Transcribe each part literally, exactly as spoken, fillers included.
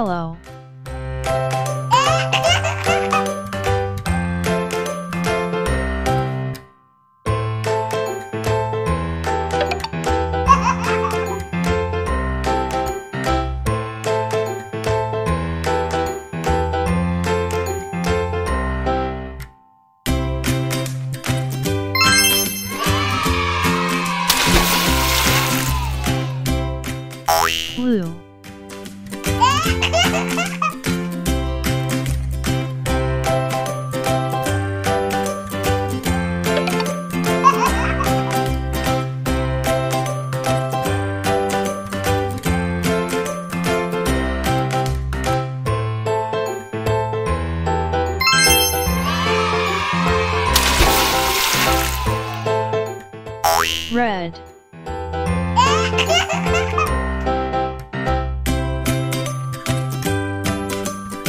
yellow. Blue. Red. Pink.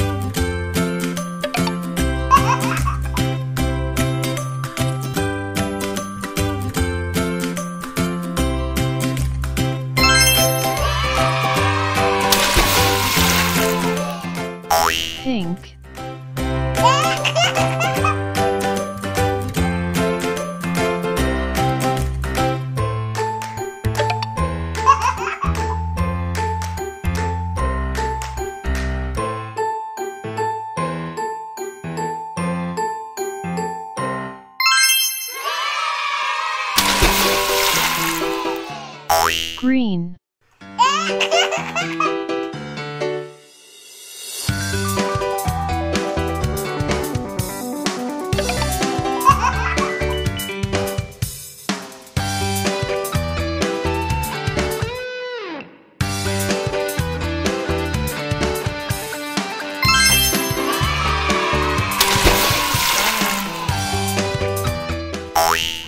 Green.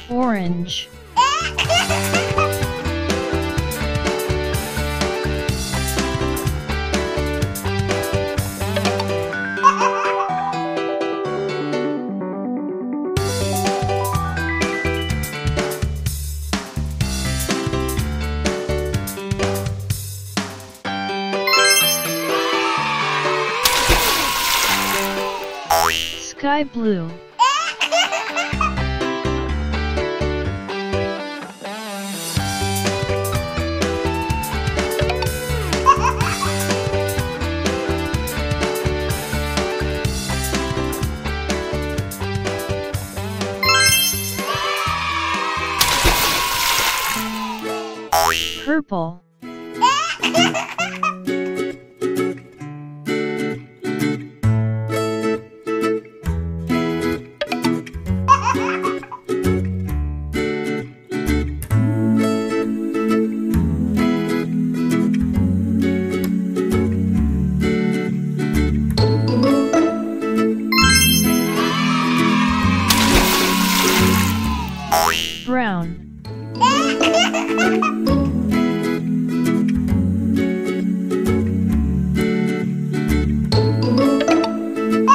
Orange. Sky blue. Purple. Brown.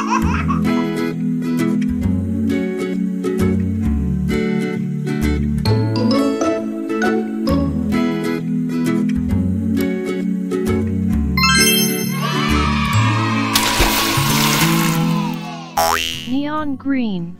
Neon green.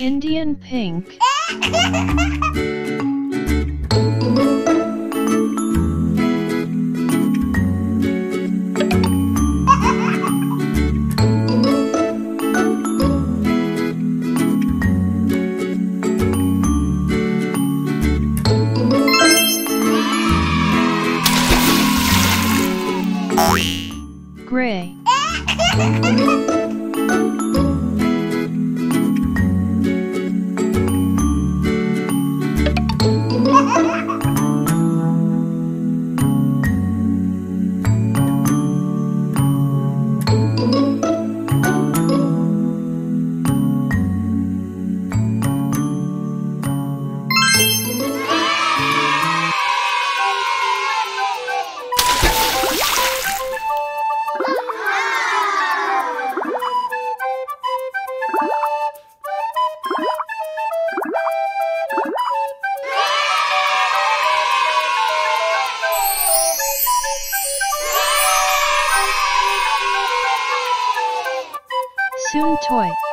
Indian pink. Gray. SoonToy.